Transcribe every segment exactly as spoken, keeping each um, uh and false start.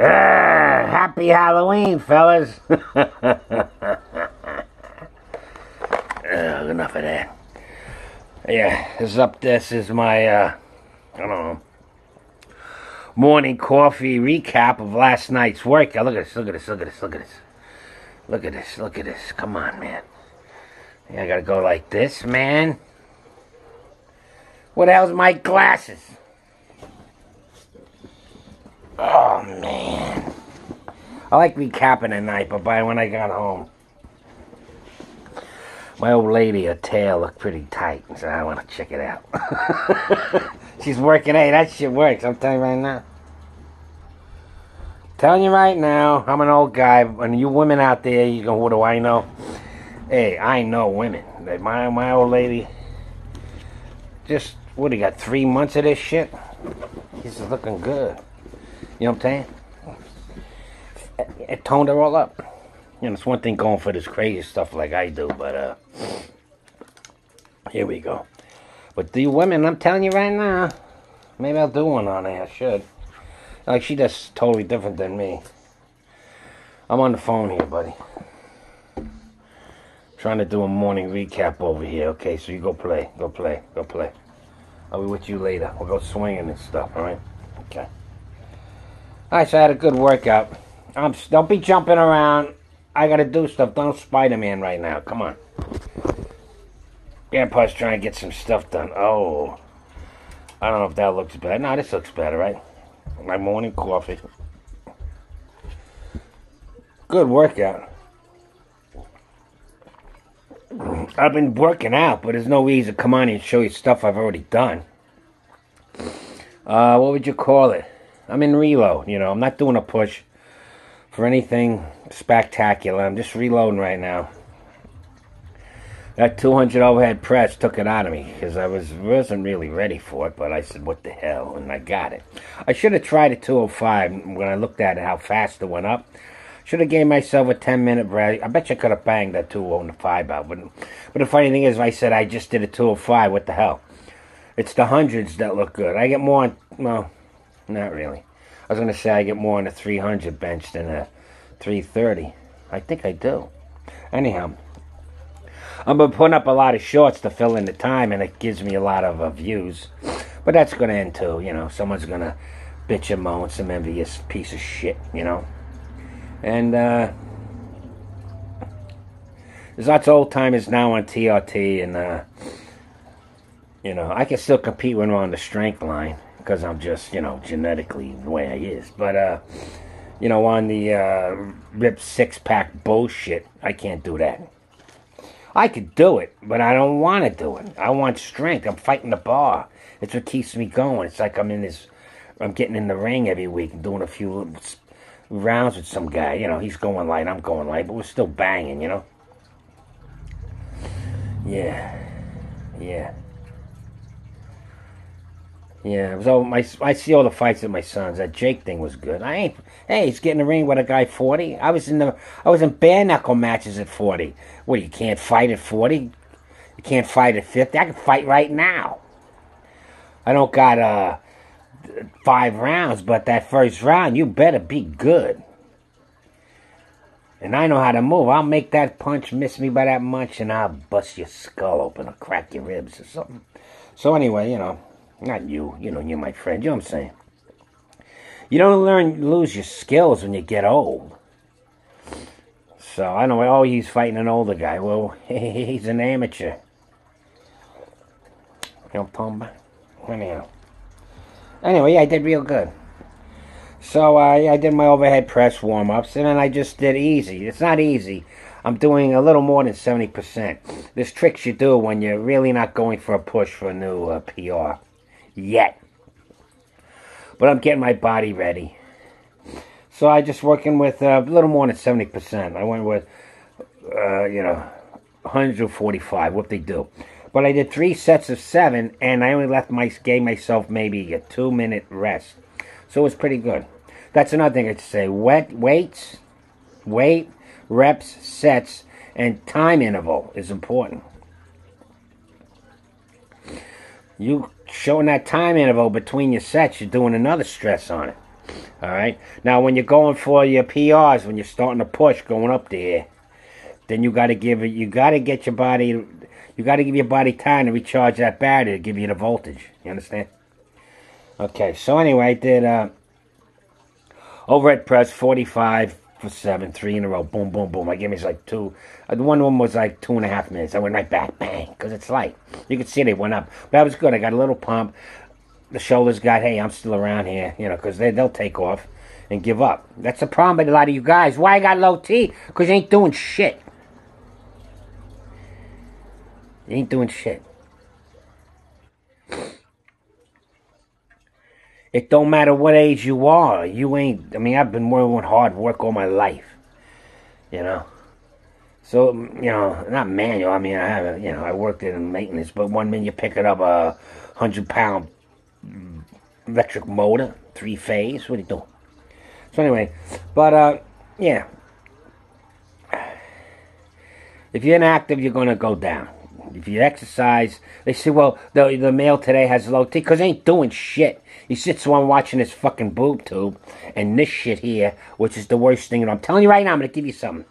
Arr, happy Halloween, fellas. Uh, enough of that. Yeah, this is up. This is my, uh, I don't know, morning coffee recap of last night's work. Look at this, look at this, look at this, look at this. Look at this, look at this. Come on, man. Yeah, I gotta go like this, man. What the hell's my glasses? Oh, man. I like recapping at night, but by when I got home, my old lady, her tail looked pretty tight, so I want to check it out. She's working. Hey, that shit works. I'm telling you right now. I'm telling you right now, I'm an old guy, and you women out there, you go, what do I know? Hey, I know women. My my old lady, just, what do you got, three months of this shit? This is looking good. You know what I'm saying? It, it toned her all up. You know, it's one thing going for this crazy stuff like I do, but, uh, here we go. But the women, I'm telling you right now, maybe I'll do one on there, I should. Like, she just totally different than me. I'm on the phone here, buddy. I'm trying to do a morning recap over here, okay? So you go play, go play, go play. I'll be with you later. We'll go swinging and stuff, all right? Okay. All right, so I had a good workout. I'm, don't be jumping around. I gotta do stuff. Don't Spider-Man right now. Come on. Grandpa's trying to get some stuff done. Oh. I don't know if that looks better. No, this looks better, right? My morning coffee. Good workout. I've been working out, but there's no reason to come on here and show you stuff I've already done. Uh, what would you call it? I'm in reload, you know. I'm not doing a push for anything spectacular. I'm just reloading right now. That two hundred overhead press took it out of me because I was, wasn't really ready for it, but I said, what the hell, and I got it. I should have tried a two oh five when I looked at it, how fast it went up. Should have gave myself a ten minute break. I bet you could have banged that two oh five out. But, but the funny thing is, I said, I just did a two oh five, what the hell? It's the hundreds that look good. I get more, well, not really. I was going to say I get more on a three hundred bench than a three thirty. I think I do. Anyhow, I've been putting up a lot of shorts to fill in the time, and it gives me a lot of uh, views. But that's going to end too, you know. Someone's going to bitch and moan, some envious piece of shit, you know. And uh, there's lots of old timers now on T R T, and, uh, you know, I can still compete when we're on the strength line. Because I'm just, you know, genetically the way I is. But, uh, you know, on the uh, ripped six-pack bullshit, I can't do that. I could do it, but I don't want to do it. I want strength. I'm fighting the bar. It's what keeps me going. It's like I'm in this, I'm getting in the ring every week and doing a few rounds with some guy. You know, he's going light, I'm going light, but we're still banging, you know? Yeah. Yeah. Yeah, it was all my, I see all the fights at my son's. That Jake thing was good. I ain't, hey, he's getting in the ring with a guy forty. I was in the, I was in bare knuckle matches at forty. What, you can't fight at forty? You can't fight at fifty? I can fight right now. I don't got uh five rounds, but that first round, you better be good. And I know how to move. I'll make that punch miss me by that much, and I'll bust your skull open or crack your ribs or something. So anyway, you know. Not you, you know, you're my friend, you know what I'm saying? You don't learn, lose your skills when you get old. So, I know, oh, he's fighting an older guy. Well, he's an amateur. You know what I'm talking about? Anyhow. Anyway, yeah, I did real good. So, uh, yeah, I did my overhead press warm-ups, and then I just did easy. It's not easy. I'm doing a little more than seventy percent. There's tricks you do when you're really not going for a push for a new uh, P R. Yet, but I'm getting my body ready, so I just working with a little more than seventy percent. I went with uh, you know, one forty-five, what they do, but I did three sets of seven, and I only left my gave myself maybe a two minute rest, so it was pretty good. That's another thing I'd say: wet weights, weight, reps, sets, and time interval is important. You showing that time interval between your sets, you're doing another stress on it. All right. Now, when you're going for your P Rs, when you're starting to push, going up there, then you got to give it. You got to get your body. You got to give your body time to recharge that battery to give you the voltage. You understand? Okay. So anyway, I did uh, overhead press forty-five for seven, three in a row. Boom, boom, boom. I gave me like two. Uh, the one one was like two and a half minutes. I went right back, bang, because it's light. You can see they went up. But that was good. I got a little pump. The shoulders got, hey, I'm still around here, you know, because they, they'll take off and give up. That's the problem with a lot of you guys. Why I got low T? Because you ain't doing shit. You ain't doing shit. It don't matter what age you are. You ain't, I mean, I've been working with hard work all my life, you know. So, you know, not manual. I mean, I haven't, you know, I worked in maintenance. But one minute you're picking up a hundred pound electric motor, three phase. What do you do? So anyway, but uh, yeah, if you're inactive, you're gonna go down. If you exercise, they say, well, the the male today has low T because they ain't doing shit. He sits on watching his fucking boob tube and this shit here, which is the worst thing. And I'm telling you right now, I'm gonna give you something.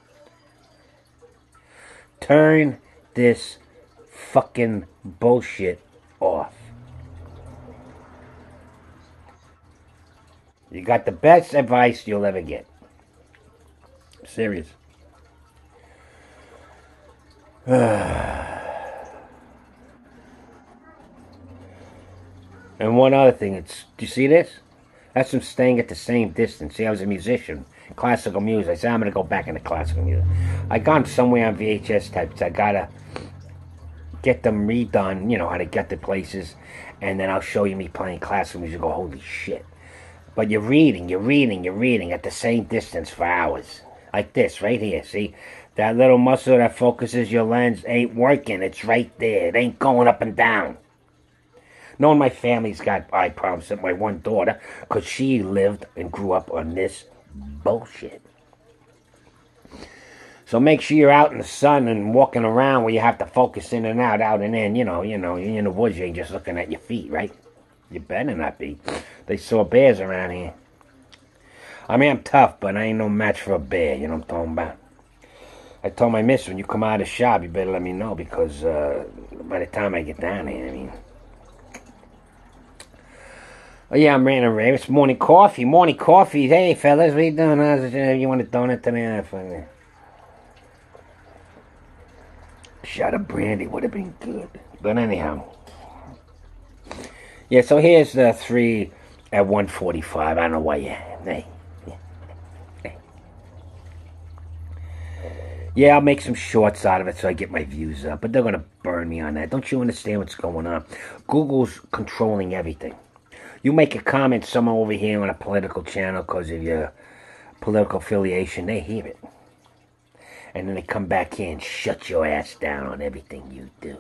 Turn this fucking bullshit off. You got the best advice you'll ever get. I'm serious. And one other thing, it's, do you see this? That's from staying at the same distance. See, I was a musician, classical music. I said, I'm going to go back into classical music. I got them somewhere on V H S types. I got to get them redone, you know, how to get to places. And then I'll show you me playing classical music. You go, holy shit. But you're reading, you're reading, you're reading at the same distance for hours. Like this, right here, see? That little muscle that focuses your lens ain't working. It's right there. It ain't going up and down. No one in my family's got eye problems except my one daughter, because she lived and grew up on this bullshit. So make sure you're out in the sun and walking around where you have to focus in and out, out and in. You know, you know, you're in the woods, you ain't just looking at your feet, right? You better not be. They saw bears around here. I mean, I'm tough, but I ain't no match for a bear. You know what I'm talking about? I told my miss, when you come out of the shop, you better let me know, because uh, by the time I get down here, I mean... Oh, yeah, I'm ranting, Ray. It's morning coffee. Morning coffee. Hey, fellas, what are you doing? How's it? You want a donut today? A shot of brandy would have been good. But anyhow. Yeah, so here's the three at one forty-five. I don't know why you... Hey. Hey. Yeah, I'll make some shorts out of it so I get my views up. But they're going to burn me on that. Don't you understand what's going on? Google's controlling everything. You make a comment somewhere over here on a political channel because of your political affiliation, they hear it. And then they come back here and shut your ass down on everything you do.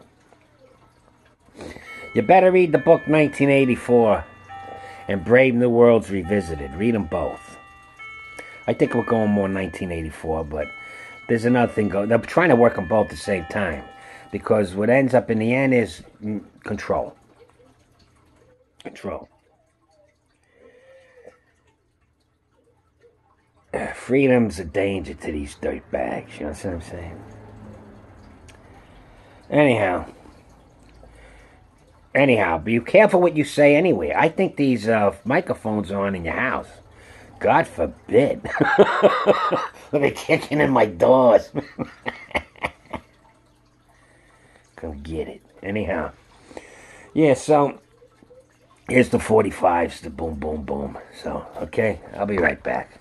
You better read the book nineteen eighty-four and Brave New Worlds Revisited. Read them both. I think we're going more nineteen eighty-four, but there's another thing going. They're trying to work on both at the same time, because what ends up in the end is control. Control. Freedom's a danger to these dirtbags. You know what I'm saying? Anyhow. Anyhow, be careful what you say anyway. I think these uh, microphones are on in your house. God forbid. Look, they're kicking in my doors. Go get it. Anyhow. Yeah, so... Here's the forty-fives, the boom, boom, boom. So, okay, I'll be right back.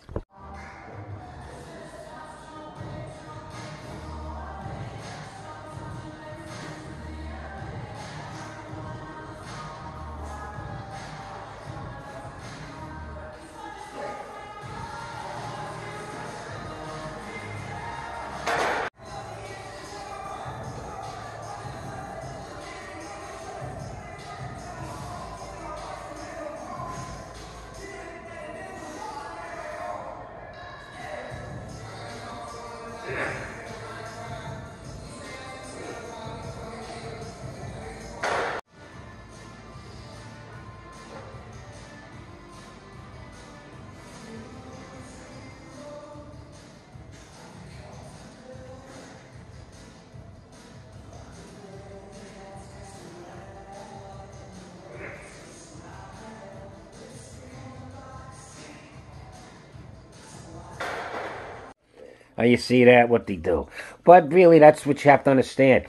Oh, you see that? What they do. But really, that's what you have to understand.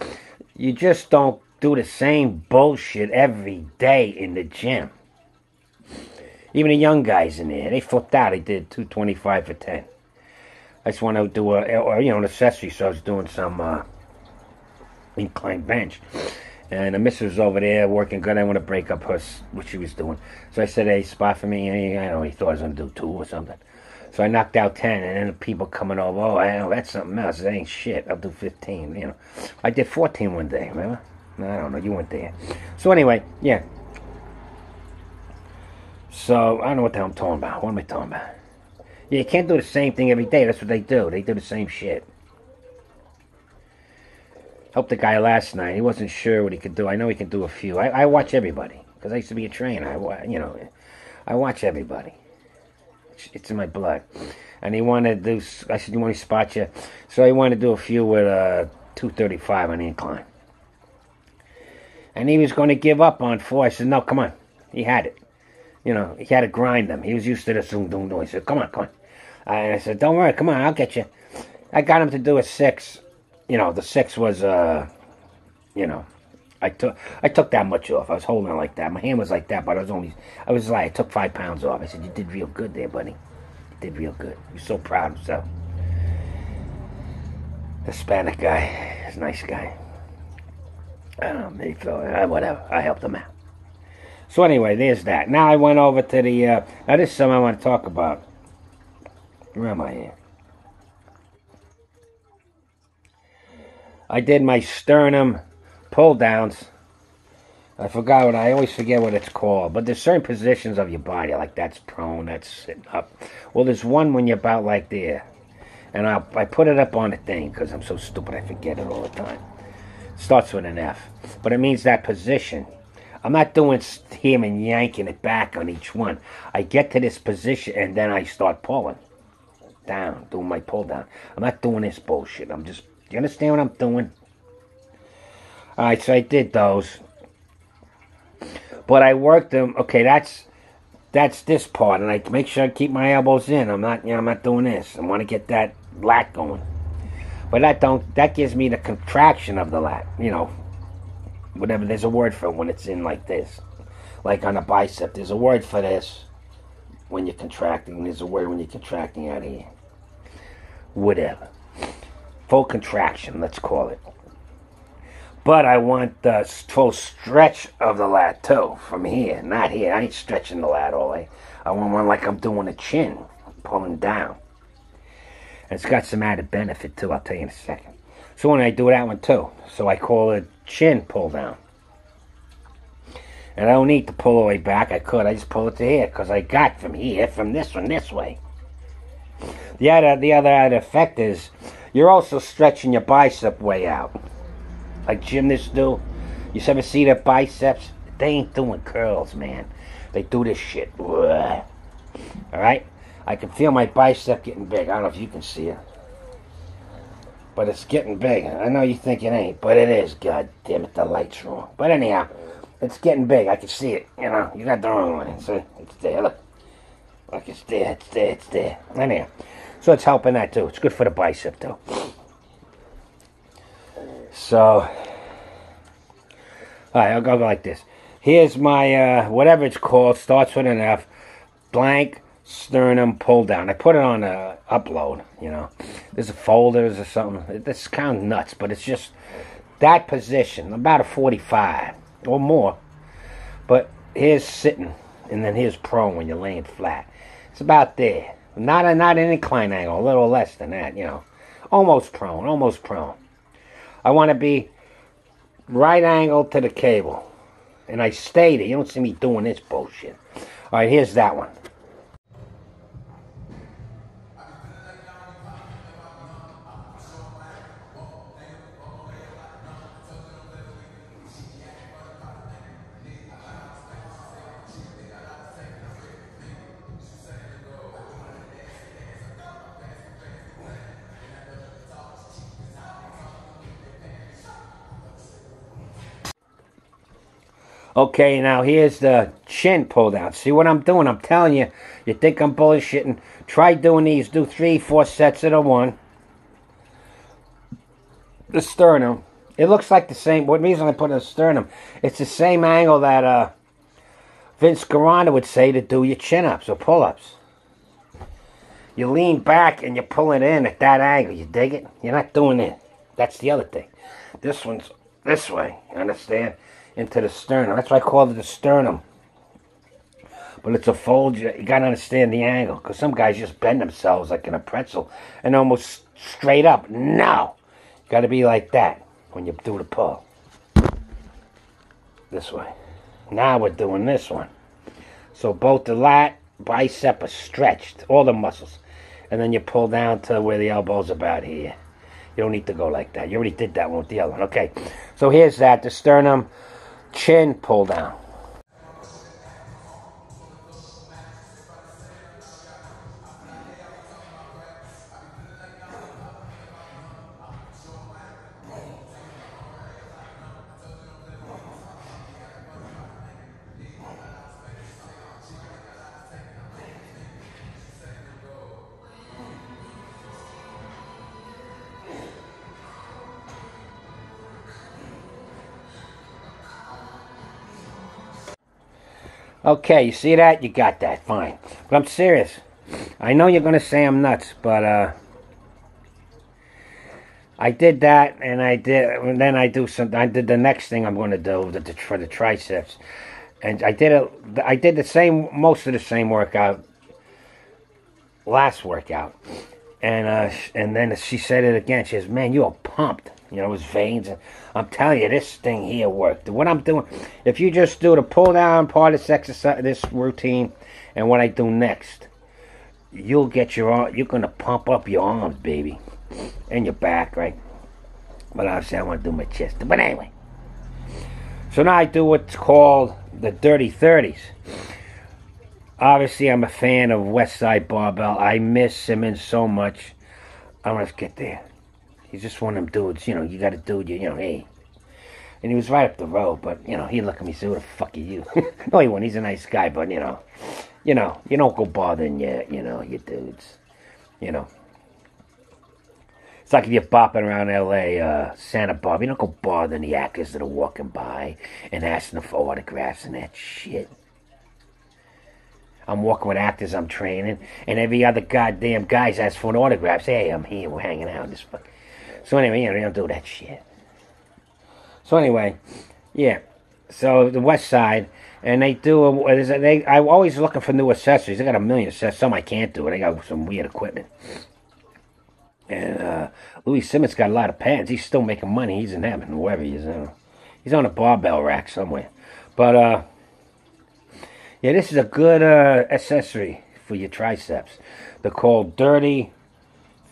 You just don't do the same bullshit every day in the gym. Even the young guys in there, they flipped out. They did two twenty-five for ten. I just want to do a, or, you know, an accessory, so I was doing some uh, incline bench. And the missus was over there working good. I want to break up her, what she was doing. So I said, hey, spot for me. I don't know, he thought I was going to do two or something. So I knocked out ten, and then the people coming over, oh, I know, that's something else. That ain't shit. I'll do fifteen, you know. I did fourteen one day, remember? I don't know, you weren't there. So anyway, yeah. So, I don't know what the hell I'm talking about. What am I talking about? Yeah, you can't do the same thing every day. That's what they do. They do the same shit. Helped the guy last night. He wasn't sure what he could do. I know he can do a few. I, I watch everybody. Because I used to be a trainer. I, you know, I watch everybody. It's, it's in my blood. And he wanted to do, I said, you want to spot you? So he wanted to do a few with uh, two thirty-five on the incline. And he was going to give up on four. I said, no, come on. He had it. You know, he had to grind them. He was used to this. He said, come on, come on. And I said, don't worry, come on, I'll get you. I got him to do a six. You know, the six was, uh, you know, I took I took that much off. I was holding it like that. My hand was like that, but I was only, I was like, I took five pounds off. I said, you did real good there, buddy. You did real good. He was so proud of himself. Hispanic guy. He's a nice guy. I don't know, maybe felt, whatever. I helped him out. So anyway, there's that. Now I went over to the, uh, now this is something I want to talk about. Where am I here? I did my sternum pull downs. I forgot what, I always forget what it's called. But there's certain positions of your body, like that's prone, that's sitting up. Well, there's one when you're about like there. And I, I put it up on the thing, because I'm so stupid I forget it all the time. It starts with an F. But it means that position. I'm not doing him and yanking it back on each one. I get to this position and then I start pulling down, doing my pull down. I'm not doing this bullshit. I'm just, you understand what I'm doing? All right, so I did those. But I worked them. Okay, that's that's this part, and I make sure I keep my elbows in. I'm not, you know, I'm not doing this. I want to get that lat going. But that don't, that gives me the contraction of the lat, you know. Whatever, there's a word for it when it's in like this. Like on a bicep, there's a word for this when you're contracting. There's a word when you're contracting out here. Whatever. Full contraction, let's call it. But I want the full stretch of the lat too, from here, not here. I ain't stretching the lat all day. I want one like I'm doing a chin, pulling down. And it's got some added benefit too, I'll tell you in a second. So when I do that one too, so I call it chin pull down. And I don't need to pull all the way back. I could. I just pull it to here because I got from here, from this one, this way. The other, the other added effect is you're also stretching your bicep way out. Like gymnasts do. You ever see their biceps? They ain't doing curls, man. They do this shit. All right? I can feel my bicep getting big. I don't know if you can see it. But it's getting big. I know you think it ain't, but it is. God damn it, the light's wrong. But anyhow, it's getting big. I can see it. You know, you got the wrong one. See? It's there. Look. Look, it's there. It's there. It's there. Anyhow. So it's helping that too. It's good for the bicep too. So, alright, I'll go like this. Here's my, uh, whatever it's called, starts with an F, blank sternum pull down. I put it on a upload, you know. There's a folders or something. This kind of nuts, but it's just that position, about a forty-five or more. But here's sitting, and then here's prone when you're laying flat. It's about there. Not a, not an incline angle, a little less than that, you know. Almost prone, almost prone. I want to be right angle to the cable. And I stay there. You don't see me doing this bullshit. All right, here's that one. Okay, now here's the chin pull down. See what I'm doing? I'm telling you. You think I'm bullshitting. Try doing these. Do three, four sets of the one. the sternum. It looks like the same. What reason I put in the sternum? It's the same angle that uh, Vince Gironda would say to do your chin-ups or pull-ups. You lean back and you pull it in at that angle. You dig it? You're not doing it. That's the other thing. This one's this way. You understand? Into the sternum. That's why I call it the sternum. But it's a fold. You, you got to understand the angle. Because some guys just bend themselves like in a pretzel. And almost straight up. No. You got to be like that when you do the pull. This way. Now we're doing this one. So both the lat, bicep are stretched. All the muscles. And then you pull down to where the elbow's about here. You don't need to go like that. You already did that one with the other one. Okay. So here's that. The sternum, chin pull down. Okay, you see that? You got that. Fine. But I'm serious. I know you're going to say I'm nuts, but uh, I did that, and I did, and then I do some, I did the next thing I'm going to do the, the, for the triceps. And I did it, I did the same, most of the same workout, last workout. And uh, and then she said it again. She says, man, you are pumped. You know, it was veins. And I'm telling you, this thing here worked. What I'm doing, if you just do the pull down part of this exercise, this routine, and what I do next, you'll get your arm, you're going to pump up your arms, baby. And your back, right? But obviously, I want to do my chest. But anyway. So now I do what's called the Dirty thirties. Obviously, I'm a fan of West Side Barbell. I miss Simmons so much. I want to get there. He's just one of them dudes, you know, you got a dude, you, you know, hey. And he was right up the road, but, you know, he looked at me and said, who the fuck are you? No, he wasn't. He's a nice guy, but, you know, you know, you don't go bothering your, you know, your dudes, you know. It's like if you're bopping around L A, uh, Santa Barbara, you don't go bothering the actors that are walking by and asking for autographs and that shit. I'm walking with actors I'm training, and every other goddamn guy's asking for an autograph. Say, hey, I'm here, we're hanging out, this fucking... So anyway, you know, they don't do that shit. So anyway, yeah. So the West Side, and they do. A, they I'm always looking for new accessories. They got a million accessories. Some I can't do. They got some weird equipment. And uh, Louie Simmons got a lot of patents. He's still making money. He's in heaven, whoever he is. I don't know. He's on a barbell rack somewhere. But uh, yeah, this is a good uh, accessory for your triceps. They're called Dirty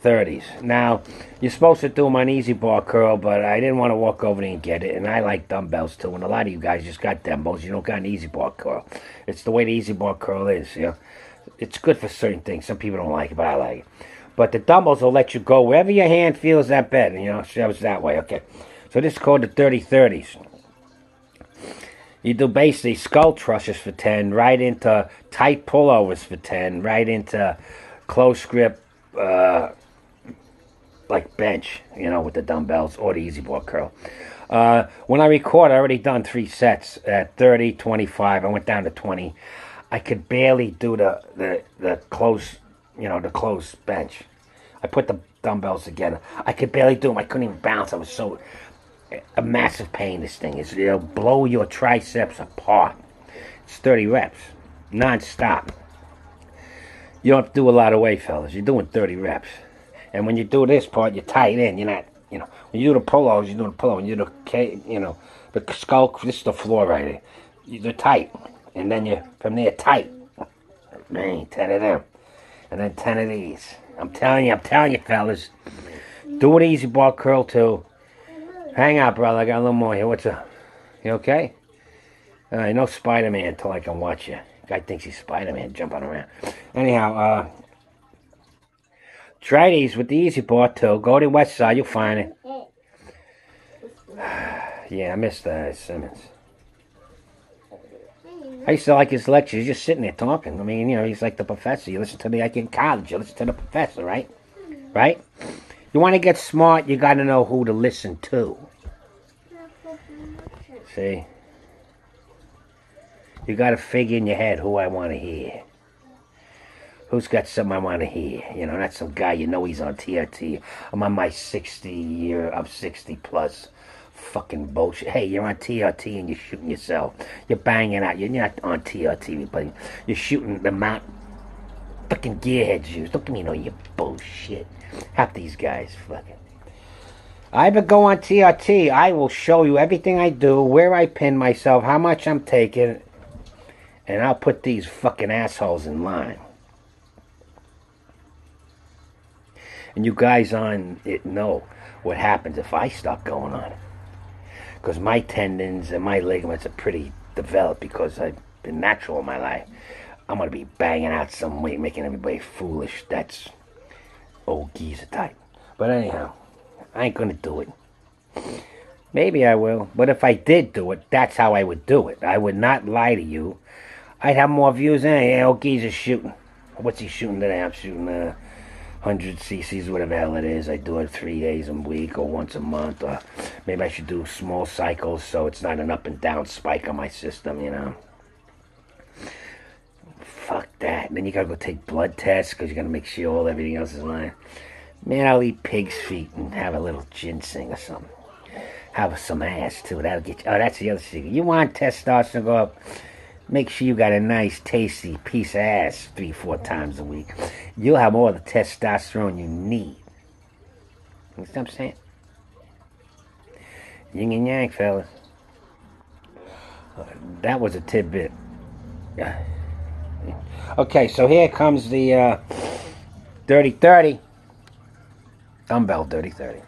thirties. Now, you're supposed to do them on E Z bar curl, but I didn't want to walk over there and get it. And I like dumbbells too. And a lot of you guys just got dumbbells. You don't got an E Z bar curl. It's the way the E Z bar curl is. You know, it's good for certain things. Some people don't like it, but I like it. But the dumbbells will let you go wherever your hand feels that bed. You know, so that was that way. Okay. So this is called the Dirty thirties. You do basically skull crushers for ten, right into tight pullovers for ten, right into close grip. Uh, like bench, you know, with the dumbbells or the E Z bar curl. Uh, when I record, I already done three sets at thirty, twenty-five. I went down to twenty. I could barely do the, the, the close, you know, the close bench. I put the dumbbells together. I could barely do them. I couldn't even bounce. I was so, a massive pain this thing is. It'll blow your triceps apart. It's thirty reps, non-stop. You don't have to do a lot of weight, fellas. You're doing thirty reps. And when you do this part, you're tight in. You're not, you know, when you do the pull-ups, you're doing the pull-ups. When you do the, you know, the skull, this is the floor right here. They're tight. And then you, from there, tight. Man, ten of them. And then ten of these. I'm telling you, I'm telling you, fellas. Do an E Z bar curl, too. Hang out, brother. I got a little more here. What's up? You okay? All right, no Spider-Man until I can watch you. Guy thinks he's Spider-Man jumping around. Anyhow, uh... try these with the E Z bar too. Go to West Side, you'll find it. Yeah, I missed uh, Simmons. I used to like his lectures. He's just sitting there talking. I mean, you know, he's like the professor. You listen to me like in college. You listen to the professor, right? Right? You want to get smart, you got to know who to listen to. See? You got to figure in your head who I want to hear. Who's got something I want to hear? You know, not some guy, you know he's on T R T. I'm on my sixty year, I'm sixty plus. Fucking bullshit. Hey, you're on T R T and you're shooting yourself. You're banging out. You're not on T R T, but you're shooting the mount. Fucking gearhead shoes. Don't give me no your bullshit. Half these guys fucking. I but go on T R T. I will show you everything I do, where I pin myself, how much I'm taking, and I'll put these fucking assholes in line. And you guys on it know what happens if I stop going on it. Because my tendons and my ligaments are pretty developed because I've been natural in my life. I'm going to be banging out some weight, making everybody foolish. That's old geezer type. But anyhow, I ain't going to do it. Maybe I will. But if I did do it, that's how I would do it. I would not lie to you. I'd have more views than hey, old geezer's shooting. What's he shooting today? I'm shooting uh, one hundred c c's, whatever the hell it is. I do it three days a week or once a month. Or maybe I should do small cycles so it's not an up and down spike on my system, you know. Fuck that. Then you gotta go take blood tests because you gotta make sure all everything else is lying. Man, I'll eat pig's feet and have a little ginseng or something. Have some ass too. That'll get you. Oh, that's the other secret. You want testosterone to go up? Make sure you got a nice, tasty piece of ass three, four times a week. You'll have all the testosterone you need. You know what I'm saying? Yin and yang, fellas. That was a tidbit. Yeah. Okay, so here comes the uh, Dirty thirty. Dumbbell Dirty thirty.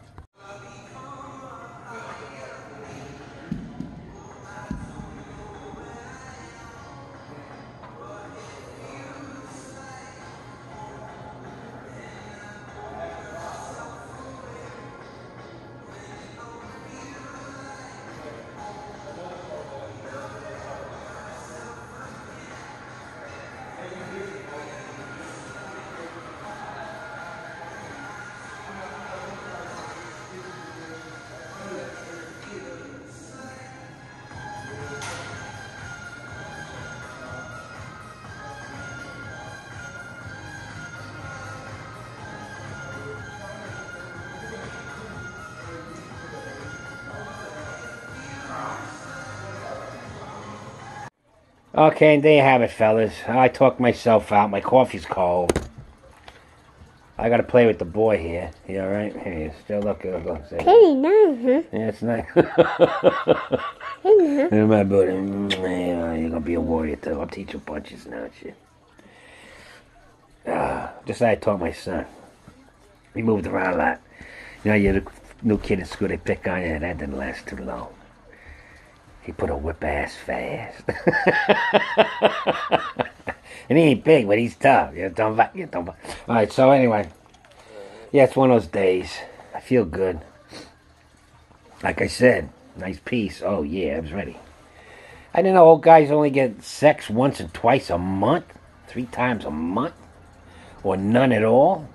Okay, and there you have it, fellas. I talked myself out. My coffee's cold. I gotta play with the boy here. You alright? Here he is. Still looking. Hey, no, huh? Yeah, it's nice. Hey, no. My buddy. You're gonna be a warrior, too. I'm teaching punches now and shit. Uh, just like I taught my son. He moved around a lot. You know, you're the new kid in school, they pick on you, and that didn't last too long. He put a whip ass fast. And he ain't big, but he's tough. You know what I'm talking about? Alright, so anyway. Yeah, it's one of those days. I feel good. Like I said, nice piece. Oh, yeah, I was ready. I didn't know old guys only get sex once and twice a month. Three times a month. Or none at all.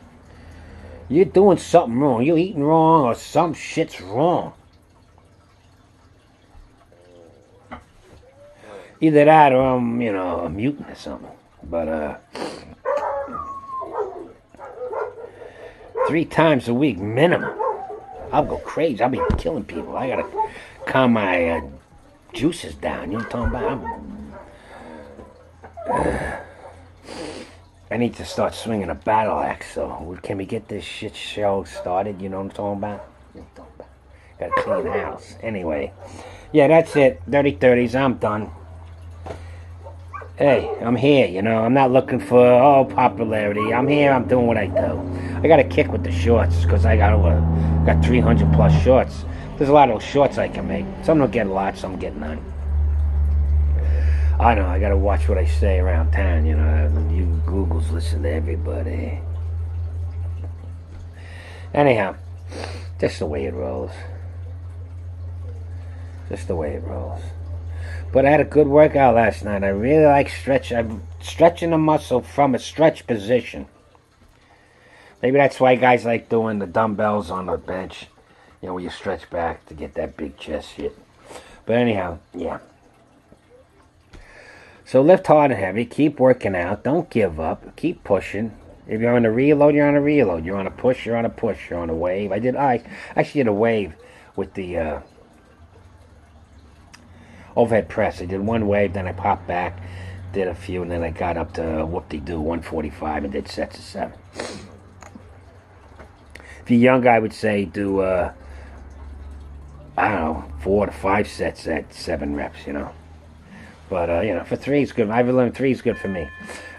You're doing something wrong. You're eating wrong or some shit's wrong. Either that or I'm, you know, a mutant or something. But, uh, three times a week minimum. I'll go crazy. I'll be killing people. I gotta calm my uh, juices down. You know what I'm talking about? Uh, I need to start swinging a battle axe. So, can we get this shit show started? You know what I'm talking about? You know what I'm talking about? Gotta clean the house. Anyway, yeah, that's it. Dirty thirties. I'm done. Hey, I'm here, you know, I'm not looking for, oh, popularity. I'm here, I'm doing what I do. I got to kick with the shorts, because I got over, got three hundred plus shorts. There's a lot of shorts I can make. Some don't get a lot, some get none. I know, I got to watch what I say around town, you know. You Googles listen to everybody. Anyhow, just the way it rolls. Just the way it rolls. But I had a good workout last night. I really like stretch. I'm stretching the muscle from a stretch position. Maybe that's why guys like doing the dumbbells on the bench. You know, where you stretch back to get that big chest shit. But anyhow, yeah. So lift hard and heavy. Keep working out. Don't give up. Keep pushing. If you're on a reload, you're on a reload. You're on a push, you're on a push. You're on a wave. I did. I actually did a wave with the uh, overhead press. I did one wave, then I popped back, did a few, and then I got up to whoop-de-doo one forty-five and did sets of seven. If you're young, I would say do uh, I don't know, four to five sets at seven reps. You know. But, uh, you know, for three is good. I've learned three is good for me.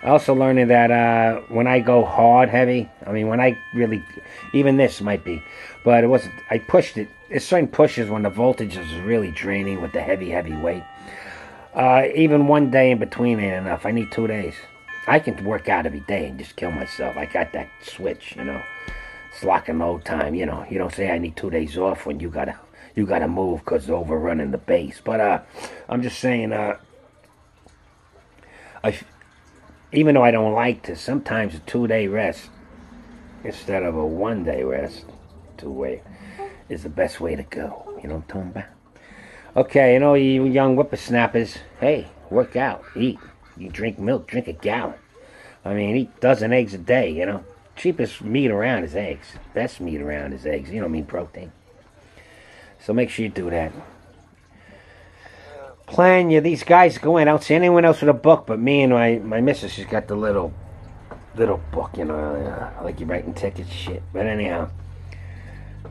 I also learned that uh, when I go hard, heavy, I mean, when I really, even this might be, but it wasn't, I pushed it. There's certain pushes when the voltage is really draining with the heavy, heavy weight. Uh, even one day in between ain't enough. I need two days. I can work out every day and just kill myself. I got that switch, you know. It's like an old time, you know. You don't say I need two days off when you got to you gotta move because they're overrunning the base. But uh, I'm just saying, uh, I, even though I don't like to, sometimes a two-day rest instead of a one-day rest, two-way, is the best way to go. You know what I'm talking about? Okay, you know, you young whippersnappers, hey, work out, eat. You drink milk, drink a gallon. I mean, eat a dozen eggs a day, you know. Cheapest meat around is eggs. Best meat around is eggs. You know, mean protein. So make sure you do that. Plan you, these guys go in. I don't see anyone else with a book but me and my, my missus. She's got the little little book, you know, uh, like you're writing tickets, shit. But anyhow,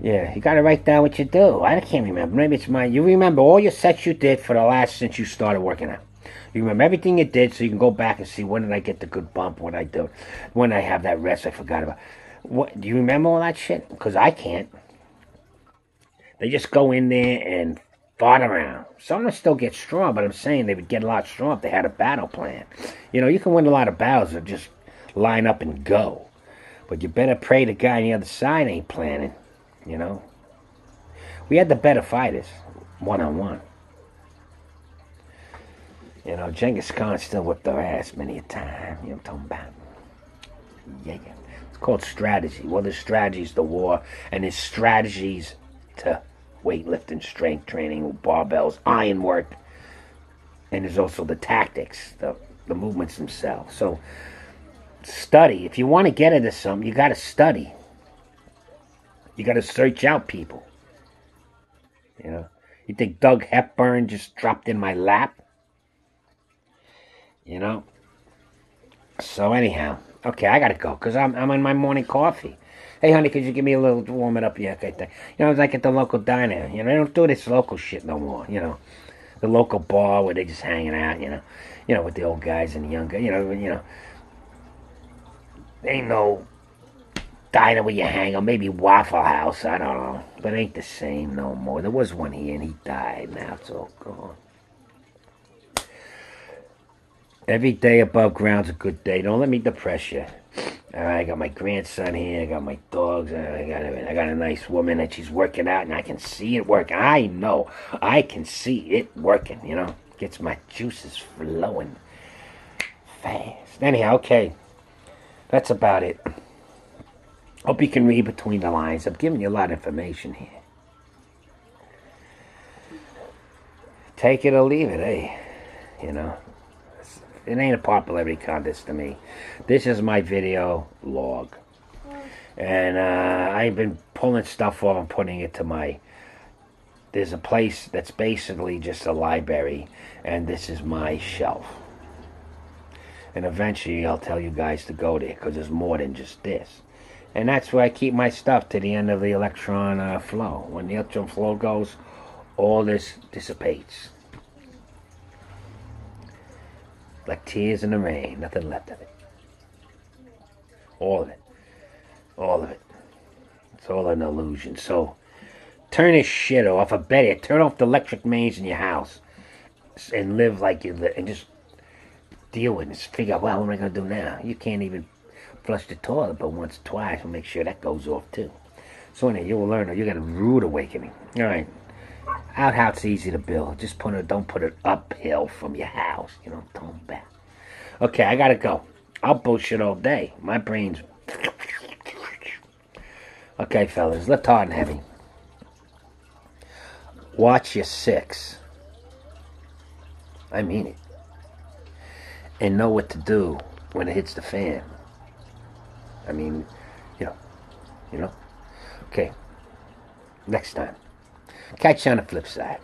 yeah, you got to write down what you do. I can't remember. Maybe it's mine. You remember all your sets you did for the last since you started working out. You remember everything you did so you can go back and see when did I get the good bump, when I do, when I have that rest I forgot about. What, do you remember all that shit? Because I can't. They just go in there and fart around. Some would still get strong, but I'm saying they would get a lot strong if they had a battle plan. You know, you can win a lot of battles or just line up and go. But you better pray the guy on the other side ain't planning, you know. We had the better fighters, one-on-one. You know, Genghis Khan still whipped our ass many a time. You know what I'm talking about? Yeah, yeah. It's called strategy. Well, his strategy's the war, and his strategy's to weightlifting, strength training, barbells, iron work, and there's also the tactics, the, the movements themselves. So study. If you want to get into something, you got to study. You got to search out people. You know, you think Doug Hepburn just dropped in my lap? You know. So anyhow, okay, I gotta go because I'm I'm on my morning coffee. Hey, honey, could you give me a little warm it up? Yeah, okay, thing. You know, it's like at the local diner. You know, they don't do this local shit no more. You know, the local bar where they just hanging out. You know, you know, with the old guys and the young guys. You know, you know, ain't no diner where you hang. Or maybe Waffle House. I don't know, but it ain't the same no more. There was one here and he died. Now it's all gone. Every day above ground's a good day. Don't let me depress you. All right, I got my grandson here. I got my dogs. I got a, I got a nice woman that she's working out, and I can see it working. I know. I can see it working, you know. Gets my juices flowing fast. Anyhow, okay. That's about it. Hope you can read between the lines. I'm giving you a lot of information here. Take it or leave it, eh? You know. It ain't a popularity contest to me. This is my video log. And uh, I've been pulling stuff off and putting it to my... There's a place that's basically just a library. And this is my shelf. And eventually I'll tell you guys to go there. Because there's more than just this. And that's where I keep my stuff to the end of the electron uh, flow. When the electron flow goes, all this dissipates. Like tears in the rain, nothing left of it. All of it. All of it. It's all an illusion. So, turn this shit off. I bet you, turn off the electric mains in your house. And live like you live. And just deal with it. And figure out, well, what am I going to do now? You can't even flush the toilet, but once or twice, we'll make sure that goes off too. So, anyway, you'll learn, or you got a rude awakening. Alright. Out house easy to build. Just put it, don't put it uphill from your house. You know what I'm talking about? Okay, I gotta go. I'll bullshit all day. My brain's Okay, fellas, lift hard and heavy. Watch your six. I mean it. And know what to do when it hits the fan. I mean, you know, you know. Okay, next time. Catch you on the flip side.